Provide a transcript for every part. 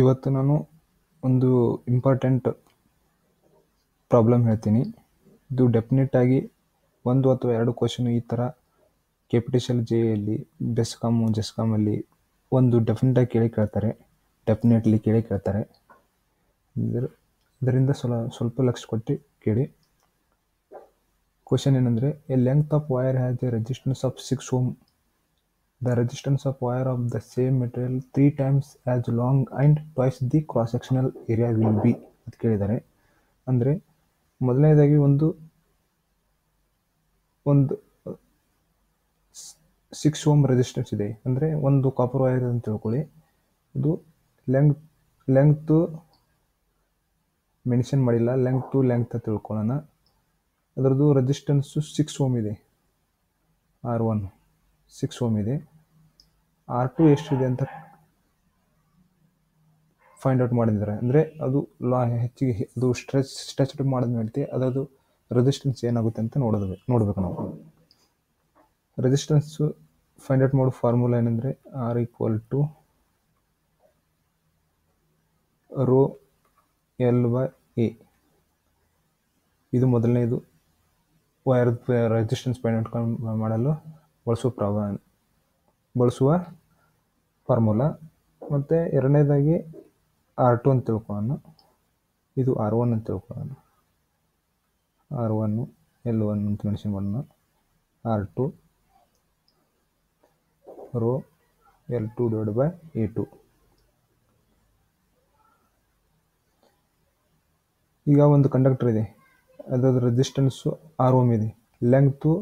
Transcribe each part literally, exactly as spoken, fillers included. ಇವತ್ತು ನಾನು ಒಂದು ಇಂಪಾರ್ಟೆಂಟ್ ಪ್ರಾಬ್ಲಮ್ ಹೇಳ್ತೀನಿ. ಇದು ಡೆಫಿನೆಟ್ ಆಗಿ ಒಂದು ಅಥವಾ ಎರಡು ಕ್ವಶನ್ ಈ ಥರ ಕ್ಯಾಪಿಟಲ್ ಜೆ ಎಲ್ಲಿ ಬೆಸ್ಕಾಮು ಜೆಸ್ಕಾಮಲ್ಲಿ ಒಂದು ಡೆಫಿನೆಟಾಗಿ ಕೇಳಿ ಕೇಳ್ತಾರೆ, ಡೆಫಿನೆಟ್ಲಿ ಕೇಳಿ ಕೇಳ್ತಾರೆ. ಇದರ ಇದರಿಂದ ಸ್ವಲ್ಪ ಸ್ವಲ್ಪ ಲಕ್ಷ ಕೊಟ್ಟು ಕೇಳಿ. ಕ್ವಶನ್ ಏನಂದರೆ, a length of wire has a resistance of six ohm. The resistance of wire of the same material three times as long and twice the cross-sectional area will be ಅಂತ ಕೇಳಿದ್ದಾರೆ. ಅಂದರೆ ಮೊದಲನೇದಾಗಿ ಒಂದು ಒಂದು ಸಿಕ್ಸ್ ಓಮ್ ರೆಸಿಸ್ಟೆನ್ಸ್ ಇದೆ. ಅಂದರೆ ಒಂದು copper wire ಅಂತ ತಿಳ್ಕೊಳ್ಳಿ, ಇದು ಲೆಂಗ್ ಲೆಂಗ್ತು ಮೆನ್ಷನ್ ಮಾಡಿಲ್ಲ, ಲೆಂಗ್ ಟು ಲೆಂಗ್ತ್ ಅಂತ ತಿಳ್ಕೊಳ್ಳೋಣ. ಅದರದ್ದು ರೆಸಿಸ್ಟೆನ್ಸು ಸಿಕ್ಸ್ ಓಮ್ ಇದೆ, ಆರ್ ಒನ್ ಸಿಕ್ಸ್ ಓಮ್ ಇದೆ. ಆರ್ ಟು ಎಷ್ಟಿದೆ ಅಂತ ಫೈಂಡ್ ಔಟ್ ಮಾಡಿದ್ದಾರೆ. ಅಂದರೆ ಅದು ಲಾ ಹೆಚ್ಚಿಗೆ ಅದು ಸ್ಟ್ರೆಚ್ ಸ್ಟ್ರೆಚ್ ಮಾಡಿದ್ಮೇಲೆ ಅದರದ್ದು ರೆಸಿಸ್ಟೆನ್ಸ್ ಏನಾಗುತ್ತೆ ಅಂತ ನೋಡೋದು ನೋಡಬೇಕು ನಾವು. ರೆಸಿಸ್ಟೆನ್ಸು ಫೈಂಡ್ ಔಟ್ ಮಾಡೋ ಫಾರ್ಮುಲಾ ಏನಂದರೆ, R equal to rho L by A. ಇದು ಮೊದಲನೇದು ವೈರ್ ರೆಸಿಸ್ಟೆನ್ಸ್ ಫೈಂಡ್ ಔಟ್ ಮಾಡಲು ಬಳಸುವ ಪ್ರಾಬ ಬಳಸುವ ಫಾರ್ಮುಲಾ. ಮತ್ತು ಎರಡನೇದಾಗಿ ಆರ್ ಟು ಅಂತ ತಿಳ್ಕೊಳ್ಳೋಣ, ಇದು ಆರ್ ಒನ್ ಅಂತ ತಿಳ್ಕೊಳ್ಳೋಣ. ಆರ್ ಒನ್ನು ಎಲ್ ಒನ್ ಅಂತ ಮೆನ್ಷನ್ ಮಾಡೋಣ. R two rho L two divide by A two. ಈಗ ಒಂದು ಕಂಡಕ್ಟರ್ ಇದೆ, ಅದರ ರೆಸಿಸ್ಟೆನ್ಸು ಆರ್ ಓಮ್ ಇದೆ. ಲೆಂಗ್ತು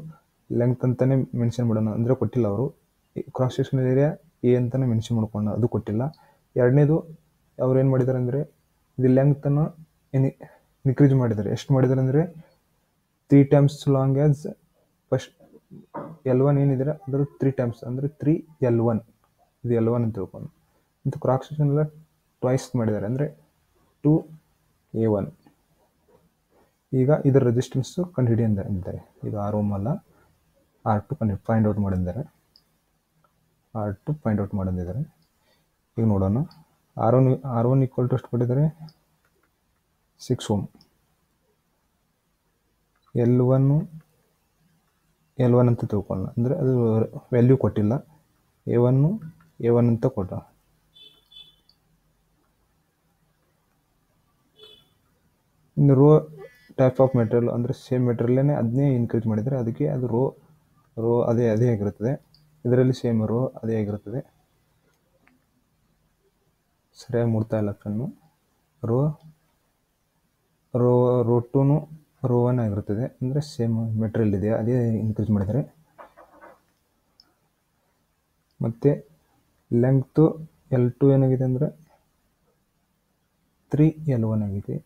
ಲೆಂಗ್ತ್ ಅಂತಲೇ ಮೆನ್ಷನ್ ಮಾಡೋಣ, ಅಂದರೆ ಕೊಟ್ಟಿಲ್ಲ ಅವರು. ಕ್ರಾಸ್ ಸೆಕ್ಷನಲ್ ಏರಿಯಾ ಎ ಅಂತಲೇ ಮೆನ್ಷನ್ ಮಾಡ್ಕೊಂಡ, ಅದು ಕೊಟ್ಟಿಲ್ಲ. ಎರಡನೇದು ಅವ್ರು ಏನು ಮಾಡಿದ್ದಾರೆ ಅಂದರೆ, ಇದು ಲೆಂಗ್ತನ್ನು ಇನ್ ಇನ್ಕ್ರೀಸ್ ಮಾಡಿದ್ದಾರೆ. ಎಷ್ಟು ಮಾಡಿದ್ದಾರೆ ಅಂದರೆ, three times long as first L one ಏನಿದ್ದಾರೆ ಅದರ ತ್ರೀ ಟೈಮ್ಸ್, ಅಂದರೆ ತ್ರೀ ಎಲ್ ಒನ್, ಇದು ಎಲ್ ಒನ್ ಅಂತ ತಿಳ್ಕೊಂಡು. ಇದು ಕ್ರಾಸ್ ಸೆಕ್ಷನಲ್ಲ ಟ್ವೈಸ್ ಮಾಡಿದ್ದಾರೆ, ಅಂದರೆ ಟು ಎ ಒನ್. ಈಗ ಇದರ ರೆಸಿಸ್ಟೆನ್ಸು ಕಂಡುಹಿಡಿ ಅಂದಿದ್ದಾರೆ. ಇದು ಆರ್ ಓಮ್ ಅಲ್ಲ, ಆರ್ ಟು ಕಂಡು ಫೈಂಡ್ ಔಟ್ ಮಾಡಿದ್ದಾರೆ. ಆರ್ ಟು ಫೈಂಡ್ ಔಟ್ ಮಾಡಿದ್ದಾರೆ. ಈಗ ನೋಡೋಣ, R one R one equal to ಎಷ್ಟು ಕೊಟ್ಟಿದ್ದಾರೆ, six ohm. L one L one ಅಂತ ತಿಳ್ಕೊಳ್ಳೋಣ, ಅಂದರೆ ಅದು ವ್ಯಾಲ್ಯೂ ಕೊಟ್ಟಿಲ್ಲ. ಎ ಒನ್ನು ಎ ಒನ್ ಅಂತ ಕೊಟ್ಟ. ಇನ್ನು ರೋ ಟೈಪ್ ಆಫ್ ಮೆಟೀರಿಯಲ್, ಅಂದರೆ ಸೇಮ್ ಮೆಟೀರಿಯಲ್ಲೇನೆ ಅದನ್ನೇ ಇನ್ಕ್ರೀಸ್ ಮಾಡಿದರೆ, ಅದಕ್ಕೆ ಅದು ರೋ ರೋ ಅದೇ ಅದೇ ಆಗಿರುತ್ತದೆ. ಇದರಲ್ಲಿ ಸೇಮ್ ರೋ ಅದೇ ಆಗಿರುತ್ತದೆ. ಸರಿಯಾಗಿ ಮೂಡ್ತಾ ಇಲ್ಲ ಕಣ್ಣು. ರೋ ರೋ ರೋ ಟೂನು ರೋ ಒನ್ ಆಗಿರುತ್ತದೆ, ಅಂದರೆ ಸೇಮ್ ಮೆಟೀರಿಯಲ್ ಇದೆ, ಅದೇ ಇನ್ಕ್ರೀಸ್ ಮಾಡಿದರೆ. ಮತ್ತು ಲೆಂಗ್ತು ಎಲ್ ಟು ಏನಾಗಿದೆ ಅಂದರೆ ತ್ರೀ ಎಲ್ ಒನ್ ಆಗಿದೆ.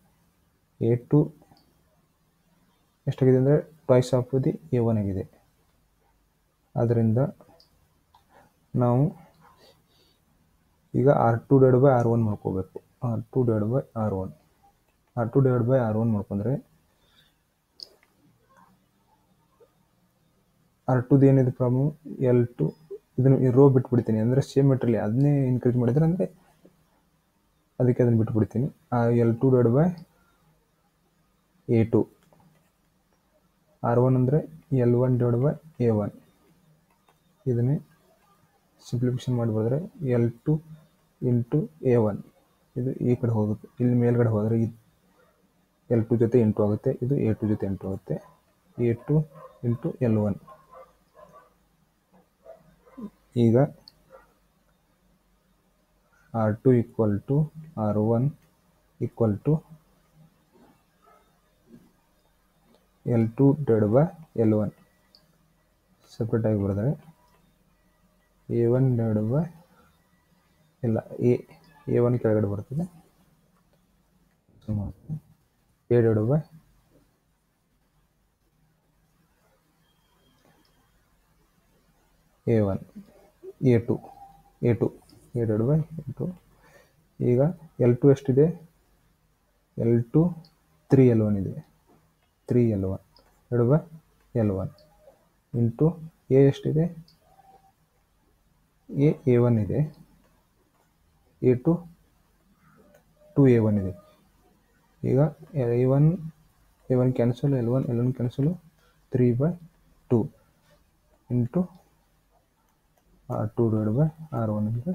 ಎ ಟು ಎಷ್ಟಾಗಿದೆ ಅಂದರೆ twice of the A one ಆಗಿದೆ. ಆದ್ದರಿಂದ ನಾವು ಈಗ R two divide by R one ಮಾಡ್ಕೋಬೇಕು. R two divide by R one R two divide by R one ಮಾಡ್ಕೊಂಡ್ರೆ ಆರ್ ಟುದು ಏನಿದೆ ಪ್ರಾಬ್ಲಮ್, ಎಲ್ ಟು ಇದನ್ನು ರೋ ಬಿಟ್ಬಿಡ್ತೀನಿ, ಅಂದರೆ ಸೇಮ್ ಮೆಟೀರಿಯಲ್ ಅದನ್ನೇ ಇನ್ಕ್ರೀಸ್ ಮಾಡಿದರೆ, ಅಂದರೆ ಅದಕ್ಕೆ ಅದನ್ನು ಬಿಟ್ಬಿಡ್ತೀನಿ. ಆ L two divide by A two. R one ಅಂದರೆ L one divide by A one. ಇದನ್ನೇ ಸಿಂಪ್ಲಿಫಿಕೇಶನ್ ಮಾಡಿಬಿಟ್ರೆ L two into A one, ಇದು ಈ ಕಡೆ ಹೋಗುತ್ತೆ. ಇಲ್ಲಿ ಮೇಲ್ಗಡೆ ಹೋದರೆ ಇದು ಎಲ್ ಟು ಜೊತೆ ಇಂಟು ಆಗುತ್ತೆ, ಇದು ಎ ಟು ಜೊತೆ ಇಂಟು ಆಗುತ್ತೆ. A two into L one. ಈಗ R two equal to R one equal to L two divide by L one. ಸಪ್ರೇಟಾಗಿ ಬರೆದರೆ ಎ ಒನ್ ಡಿವೈಡ್ ಬೈ ಇಲ್ಲ ಎ ಎ ಒನ್ ಕೆಳಗಡೆ ಬರ್ತದೆ, A divide by A one A two A two A divide by A two. ಈಗ L two ಎಷ್ಟಿದೆ, L two three L one ಇದೆ, three L one divide by L one into A ಎಷ್ಟಿದೆ, A A one ಇದೆ, A two two A one ಇದೆ. ಈಗ A one A one cancel, L one L one cancel, three by two into R two divide by R one ಅಂದರೆ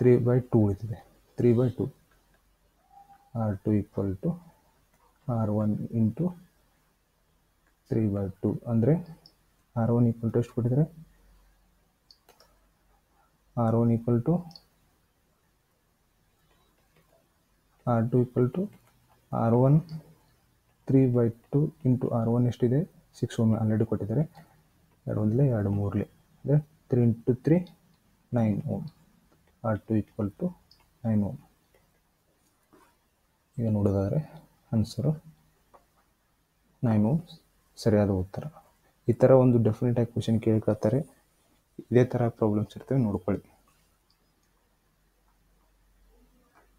three by two ಇರ್ತದೆ. Three by two R two equal to R one into three by two ಅಂದರೆ R one equal to ಎಷ್ಟು ಕೊಟ್ಟಿದ್ದಾರೆ? R one equal to R two equal to R one three by two into R one ಎಷ್ಟಿದೆ? Six. One already ಕೊಟ್ಟಿದ್ದಾರೆ. ಎರಡು ಒಂದಲೇ ಎರಡು ಮೂರಲೇ ಅಂದರೆ three into three nine ohm. R two equal to nine ohm. ಈಗ ನೋಡೋದಾದರೆ ಆನ್ಸರು ನೈನ್ ಓಮ್ಸ್ ಸರಿಯಾದ ಉತ್ತರ. ಈ ಥರ ಒಂದು ಡೆಫಿನೆಟಾಗಿ ಕ್ವೆಶನ್ ಕೇಳ್ಕೊಳ್ತಾರೆ. ಇದೇ ಥರ ಪ್ರಾಬ್ಲಮ್ಸ್ ಇರ್ತವೆ, ನೋಡ್ಕೊಳ್ಳಿ.